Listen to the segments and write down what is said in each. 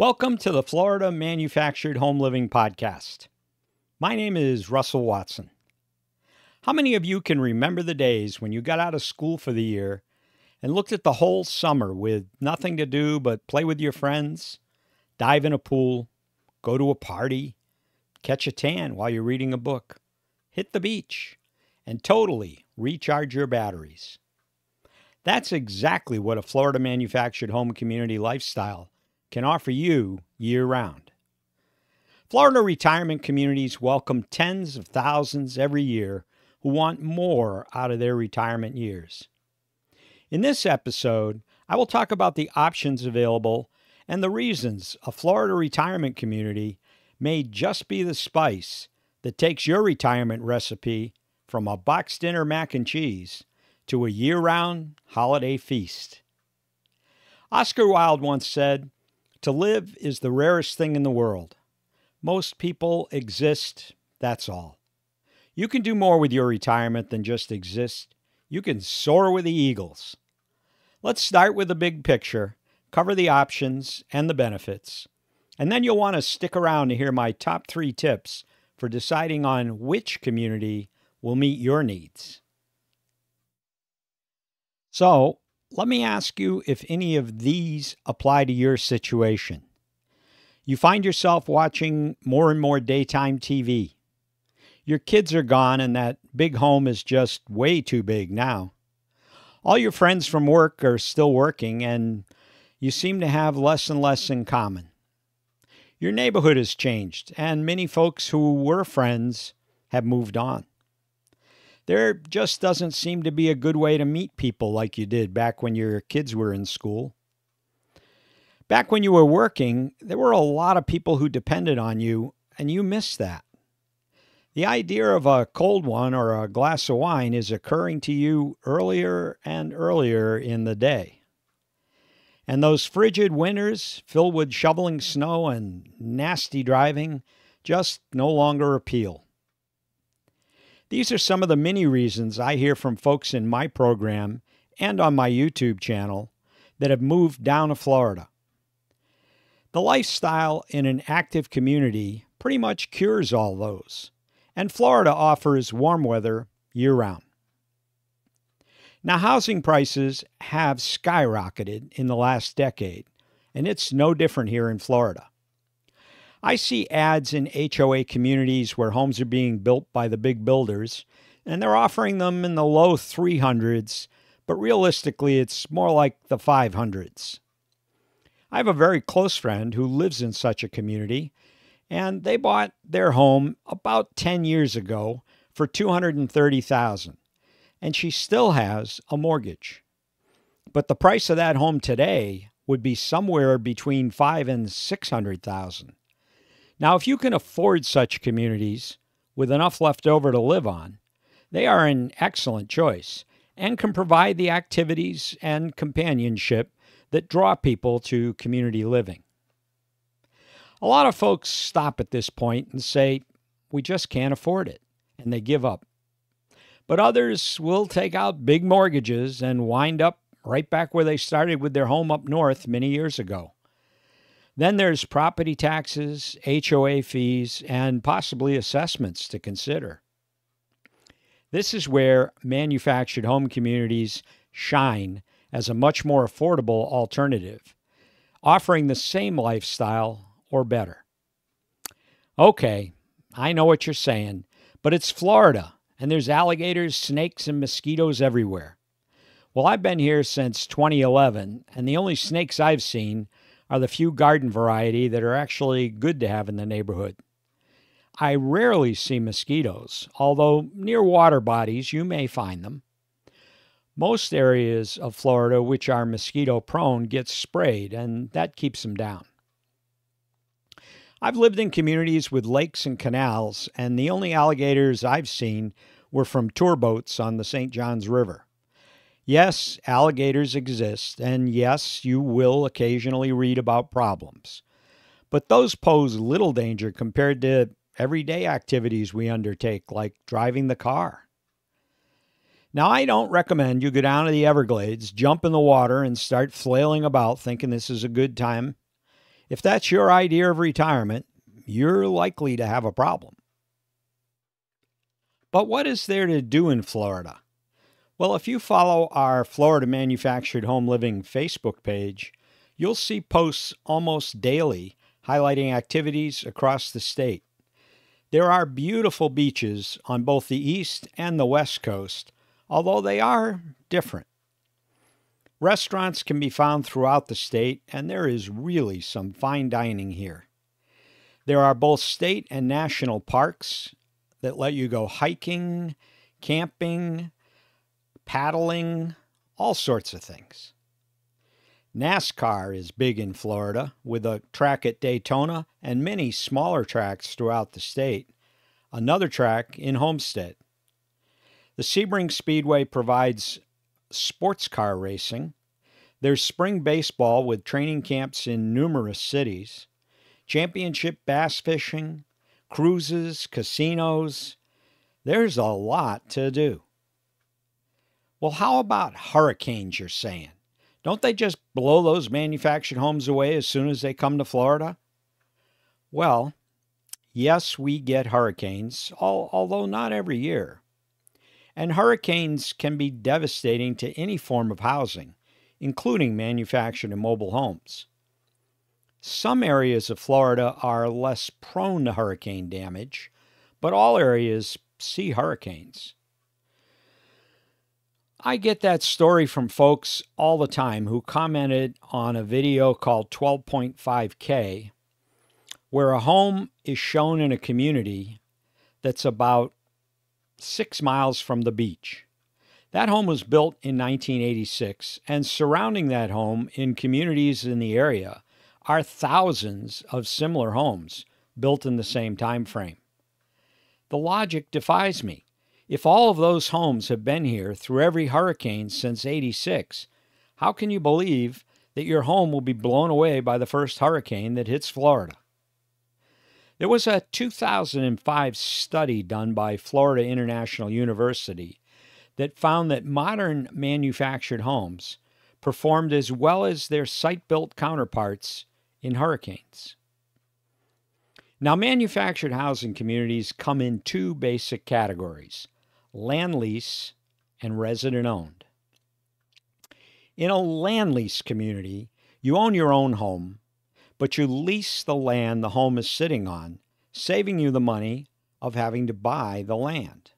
Welcome to the Florida Manufactured Home Living Podcast. My name is Russell Watson. How many of you can remember the days when you got out of school for the year and looked at the whole summer with nothing to do but play with your friends, dive in a pool, go to a party, catch a tan while you're reading a book, hit the beach, and totally recharge your batteries? That's exactly what a Florida manufactured home community lifestyle can offer you year-round. Florida retirement communities welcome tens of thousands every year who want more out of their retirement years. In this episode, I will talk about the options available and the reasons a Florida retirement community may just be the spice that takes your retirement recipe from a box dinner mac and cheese to a year-round holiday feast. Oscar Wilde once said, "To live is the rarest thing in the world. Most people exist, that's all." You can do more with your retirement than just exist. You can soar with the eagles. Let's start with the big picture, cover the options and the benefits, and then you'll want to stick around to hear my top 3 tips for deciding on which community will meet your needs. So, let me ask you if any of these apply to your situation. You find yourself watching more and more daytime TV. Your kids are gone and that big home is just way too big now. All your friends from work are still working and you seem to have less and less in common. Your neighborhood has changed and many folks who were friends have moved on. There just doesn't seem to be a good way to meet people like you did back when your kids were in school. Back when you were working, there were a lot of people who depended on you, and you missed that. The idea of a cold one or a glass of wine is occurring to you earlier and earlier in the day. And those frigid winters, filled with shoveling snow and nasty driving, just no longer appeal. These are some of the many reasons I hear from folks in my program and on my YouTube channel that have moved down to Florida. The lifestyle in an active community pretty much cures all those, and Florida offers warm weather year-round. Now, housing prices have skyrocketed in the last decade, and it's no different here in Florida. I see ads in HOA communities where homes are being built by the big builders, and they're offering them in the low 300s, but realistically it's more like the 500s. I have a very close friend who lives in such a community, and they bought their home about 10 years ago for $230,000, and she still has a mortgage. But the price of that home today would be somewhere between $500,000 and $600,000. Now, if you can afford such communities with enough left over to live on, they are an excellent choice and can provide the activities and companionship that draw people to community living. A lot of folks stop at this point and say, "We just can't afford it," and they give up. But others will take out big mortgages and wind up right back where they started with their home up north many years ago. Then there's property taxes, HOA fees, and possibly assessments to consider. This is where manufactured home communities shine as a much more affordable alternative, offering the same lifestyle or better. Okay, I know what you're saying, but it's Florida, and there's alligators, snakes, and mosquitoes everywhere. Well, I've been here since 2011, and the only snakes I've seen are the few garden variety that are actually good to have in the neighborhood. I rarely see mosquitoes, although near water bodies you may find them. Most areas of Florida which are mosquito-prone get sprayed, and that keeps them down. I've lived in communities with lakes and canals, and the only alligators I've seen were from tour boats on the St. Johns River. Yes, alligators exist, and yes, you will occasionally read about problems. But those pose little danger compared to everyday activities we undertake, like driving the car. Now, I don't recommend you go down to the Everglades, jump in the water, and start flailing about thinking this is a good time. If that's your idea of retirement, you're likely to have a problem. But what is there to do in Florida? Well, if you follow our Florida Manufactured Home Living Facebook page, you'll see posts almost daily highlighting activities across the state. There are beautiful beaches on both the East and the West Coast, although they are different. Restaurants can be found throughout the state, and there is really some fine dining here. There are both state and national parks that let you go hiking, camping, paddling, all sorts of things. NASCAR is big in Florida, with a track at Daytona and many smaller tracks throughout the state, another track in Homestead. The Sebring Speedway provides sports car racing. There's spring baseball with training camps in numerous cities, championship bass fishing, cruises, casinos. There's a lot to do. Well, how about hurricanes, you're saying? Don't they just blow those manufactured homes away as soon as they come to Florida? Well, yes, we get hurricanes, although not every year. And hurricanes can be devastating to any form of housing, including manufactured and mobile homes. Some areas of Florida are less prone to hurricane damage, but all areas see hurricanes. I get that story from folks all the time who commented on a video called 12.5K, where a home is shown in a community that's about 6 miles from the beach. That home was built in 1986, and surrounding that home in communities in the area are thousands of similar homes built in the same time frame. The logic defies me. If all of those homes have been here through every hurricane since '86, how can you believe that your home will be blown away by the first hurricane that hits Florida? There was a 2005 study done by Florida International University that found that modern manufactured homes performed as well as their site-built counterparts in hurricanes. Now, manufactured housing communities come in two basic categories: land lease and resident-owned. In a land lease community, you own your own home, but you lease the land the home is sitting on, saving you the money of having to buy the land.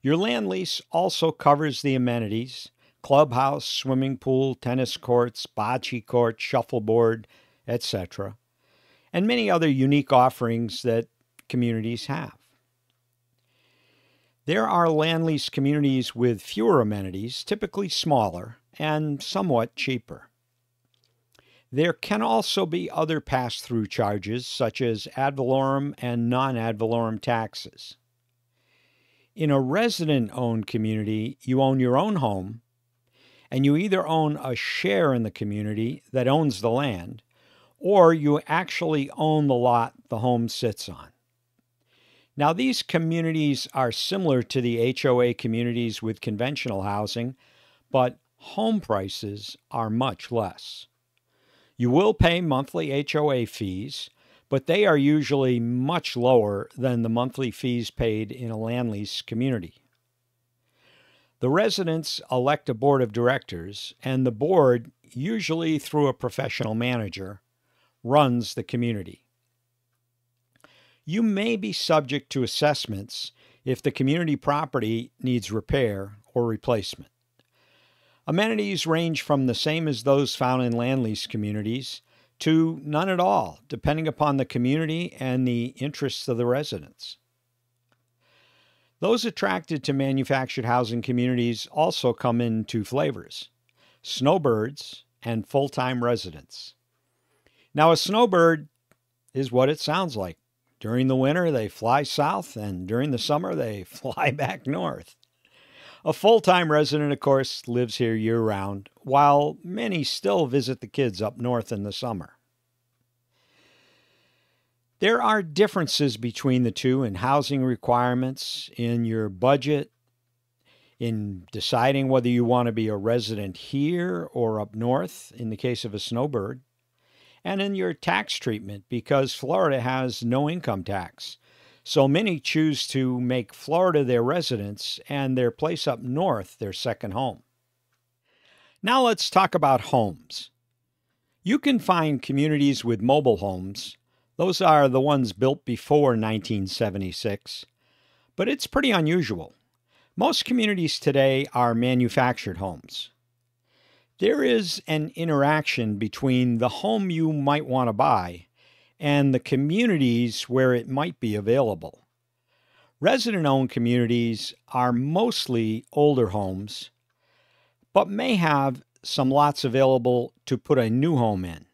Your land lease also covers the amenities: clubhouse, swimming pool, tennis courts, bocce court, shuffleboard, etc., and many other unique offerings that communities have. There are land lease communities with fewer amenities, typically smaller and somewhat cheaper. There can also be other pass-through charges, such as ad valorem and non-ad valorem taxes. In a resident-owned community, you own your own home, and you either own a share in the community that owns the land, or you actually own the lot the home sits on. Now, these communities are similar to the HOA communities with conventional housing, but home prices are much less. You will pay monthly HOA fees, but they are usually much lower than the monthly fees paid in a land lease community. The residents elect a board of directors, and the board, usually through a professional manager, runs the community. You may be subject to assessments if the community property needs repair or replacement. Amenities range from the same as those found in land lease communities to none at all, depending upon the community and the interests of the residents. Those attracted to manufactured housing communities also come in two flavors: snowbirds and full-time residents. Now, a snowbird is what it sounds like. During the winter, they fly south, and during the summer, they fly back north. A full-time resident, of course, lives here year-round, while many still visit the kids up north in the summer. There are differences between the two in housing requirements, in your budget, in deciding whether you want to be a resident here or up north, in the case of a snowbird, and in your tax treatment, because Florida has no income tax. So many choose to make Florida their residence and their place up north their second home. Now let's talk about homes. You can find communities with mobile homes. Those are the ones built before 1976, but it's pretty unusual. Most communities today are manufactured homes. There is an interaction between the home you might want to buy and the communities where it might be available. Resident-owned communities are mostly older homes, but may have some lots available to put a new home in.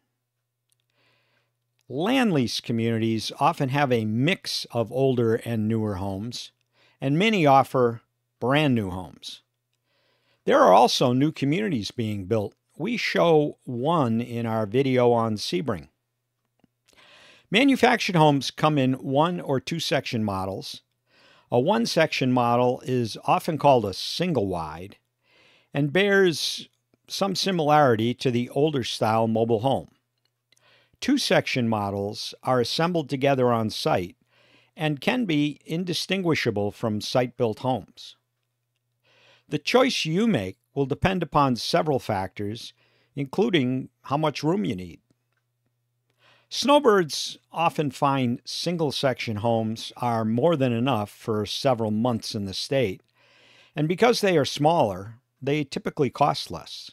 Land lease communities often have a mix of older and newer homes, and many offer brand new homes. There are also new communities being built. We show one in our video on Sebring. Manufactured homes come in one or two section models. A one section model is often called a single wide and bears some similarity to the older style mobile home. Two section models are assembled together on site and can be indistinguishable from site-built homes. The choice you make will depend upon several factors, including how much room you need. Snowbirds often find single-section homes are more than enough for several months in the state, and because they are smaller, they typically cost less.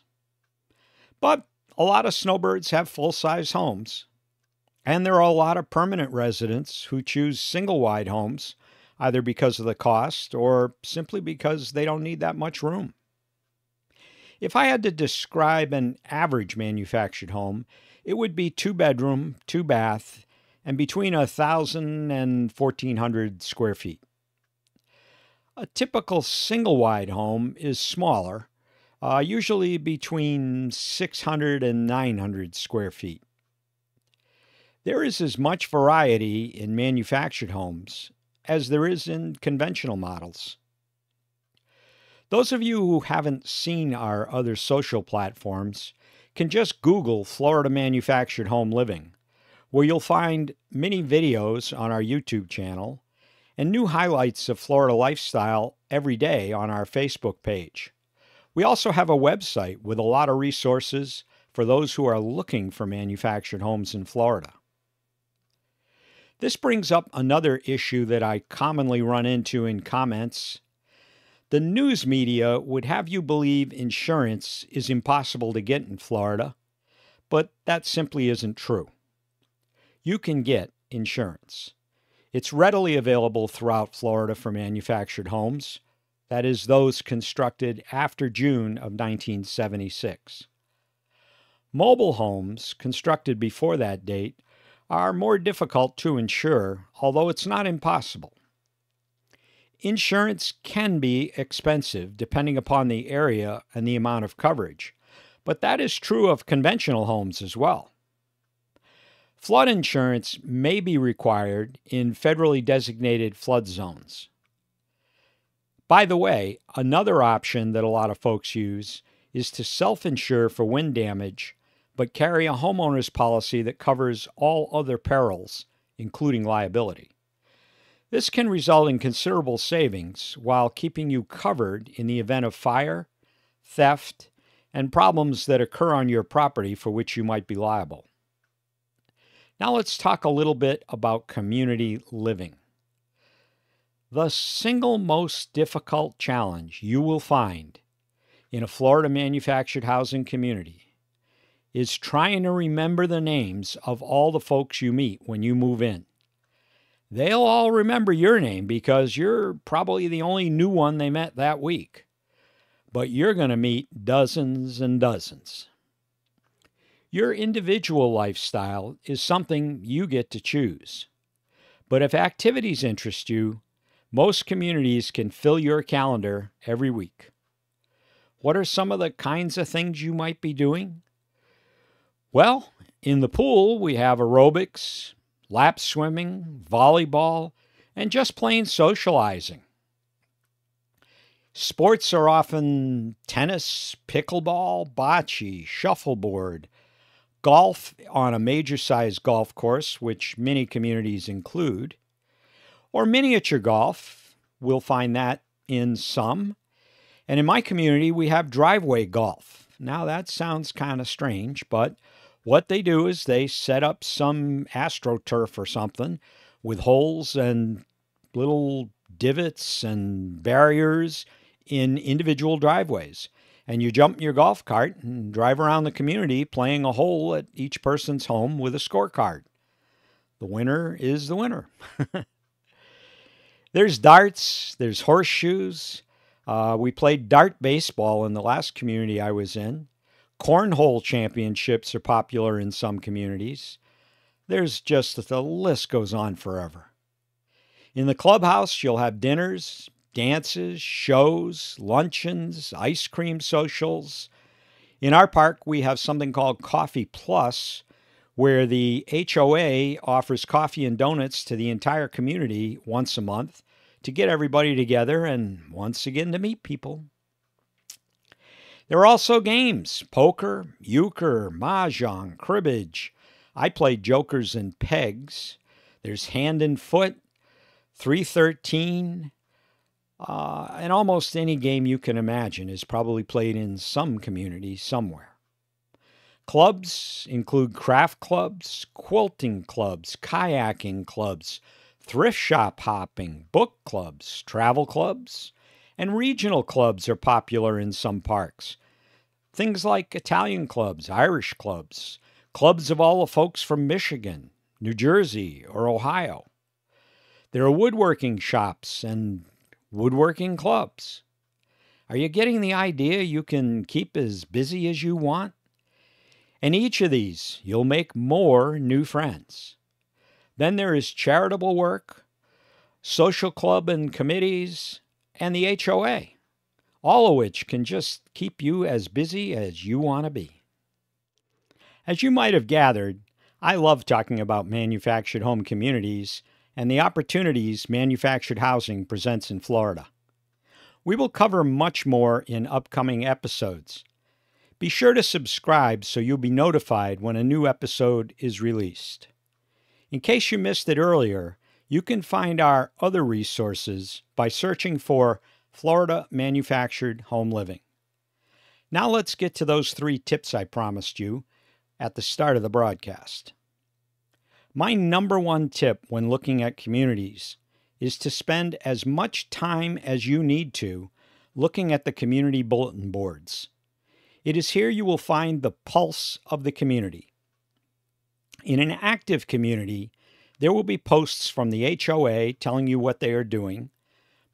But a lot of snowbirds have full-size homes, and there are a lot of permanent residents who choose single-wide homes, either because of the cost or simply because they don't need that much room. If I had to describe an average manufactured home, it would be two-bedroom, two-bath, and between 1,000 and 1,400 square feet. A typical single-wide home is smaller, usually between 600 and 900 square feet. There is as much variety in manufactured homes as there is in conventional models. Those of you who haven't seen our other social platforms can just Google Florida Manufactured Home Living, where you'll find many videos on our YouTube channel and new highlights of Florida lifestyle every day on our Facebook page. We also have a website with a lot of resources for those who are looking for manufactured homes in Florida. This brings up another issue that I commonly run into in comments. The news media would have you believe insurance is impossible to get in Florida, but that simply isn't true. You can get insurance. It's readily available throughout Florida for manufactured homes, that is, those constructed after June of 1976. Mobile homes constructed before that date are more difficult to insure, although it's not impossible. Insurance can be expensive depending upon the area and the amount of coverage, but that is true of conventional homes as well. Flood insurance may be required in federally designated flood zones. By the way, another option that a lot of folks use is to self-insure for wind damage, but carry a homeowner's policy that covers all other perils, including liability. This can result in considerable savings while keeping you covered in the event of fire, theft, and problems that occur on your property for which you might be liable. Now let's talk a little bit about community living. The single most difficult challenge you will find in a Florida manufactured housing community is trying to remember the names of all the folks you meet when you move in. They'll all remember your name because you're probably the only new one they met that week, but you're going to meet dozens and dozens. Your individual lifestyle is something you get to choose. But if activities interest you, most communities can fill your calendar every week. What are some of the kinds of things you might be doing? Well, in the pool, we have aerobics, lap swimming, volleyball, and just plain socializing. Sports are often tennis, pickleball, bocce, shuffleboard, golf on a major-sized golf course, which many communities include, or miniature golf. We'll find that in some. And in my community, we have driveway golf. Now, that sounds kind of strange, but what they do is they set up some AstroTurf or something with holes and little divots and barriers in individual driveways. And you jump in your golf cart and drive around the community playing a hole at each person's home with a scorecard. The winner is the winner. There's darts, there's horseshoes. We played dart baseball in the last community I was in. Cornhole championships are popular in some communities. There's just, the list goes on forever. In the clubhouse, you'll have dinners, dances, shows, luncheons, ice cream socials. In our park, we have something called Coffee Plus, where the HOA offers coffee and donuts to the entire community once a month to get everybody together and once again to meet people. There are also games, poker, euchre, mahjong, cribbage. I play jokers and pegs. There's hand and foot, 313, and almost any game you can imagine is probably played in some community somewhere. Clubs include craft clubs, quilting clubs, kayaking clubs, thrift shop hopping, book clubs, travel clubs, and regional clubs are popular in some parks. Things like Italian clubs, Irish clubs, clubs of all the folks from Michigan, New Jersey, or Ohio. There are woodworking shops and woodworking clubs. Are you getting the idea? You can keep as busy as you want? In each of these, you'll make more new friends. Then there is charitable work, social club and committees, and the HOA, all of which can just keep you as busy as you want to be. As you might have gathered, I love talking about manufactured home communities and the opportunities manufactured housing presents in Florida. We will cover much more in upcoming episodes. Be sure to subscribe so you'll be notified when a new episode is released. In case you missed it earlier, you can find our other resources by searching for Florida Manufactured Home Living. Now let's get to those 3 tips I promised you at the start of the broadcast. My number 1 tip when looking at communities is to spend as much time as you need to looking at the community bulletin boards. It is here you will find the pulse of the community. In an active community, there will be posts from the HOA telling you what they are doing,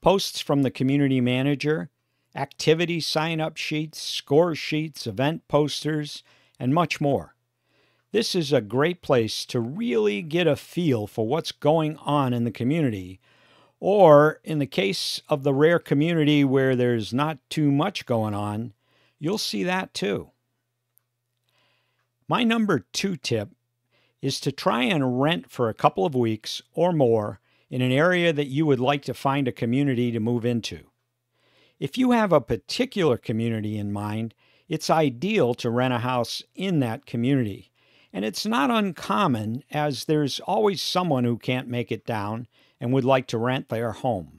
posts from the community manager, activity sign-up sheets, score sheets, event posters, and much more. This is a great place to really get a feel for what's going on in the community, or in the case of the rare community where there's not too much going on, you'll see that too. My number 2 tip is to try and rent for a couple of weeks or more in an area that you would like to find a community to move into. If you have a particular community in mind, it's ideal to rent a house in that community. And it's not uncommon, as there's always someone who can't make it down and would like to rent their home.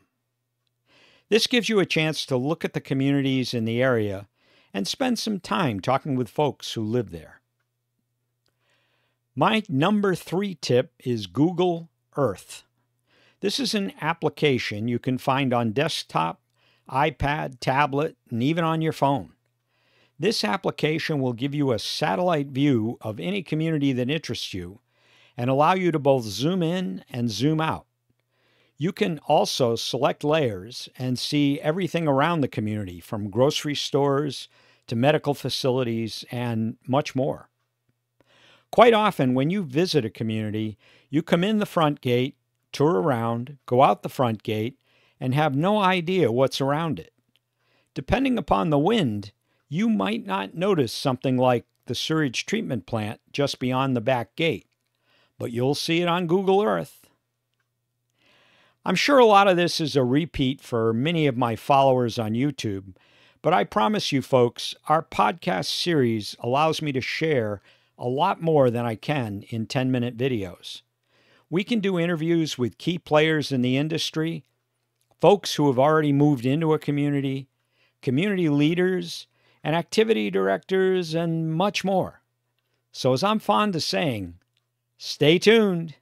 This gives you a chance to look at the communities in the area and spend some time talking with folks who live there. My number 3 tip is Google Earth. This is an application you can find on desktop, iPad, tablet, and even on your phone. This application will give you a satellite view of any community that interests you and allow you to both zoom in and zoom out. You can also select layers and see everything around the community, from grocery stores to medical facilities and much more. Quite often, when you visit a community, you come in the front gate, tour around, go out the front gate, and have no idea what's around it. Depending upon the wind, you might not notice something like the sewage treatment plant just beyond the back gate, but you'll see it on Google Earth. I'm sure a lot of this is a repeat for many of my followers on YouTube, but I promise you folks, our podcast series allows me to share a lot more than I can in 10-minute videos. We can do interviews with key players in the industry, folks who have already moved into a community, community leaders, and activity directors, and much more. So as I'm fond of saying, stay tuned.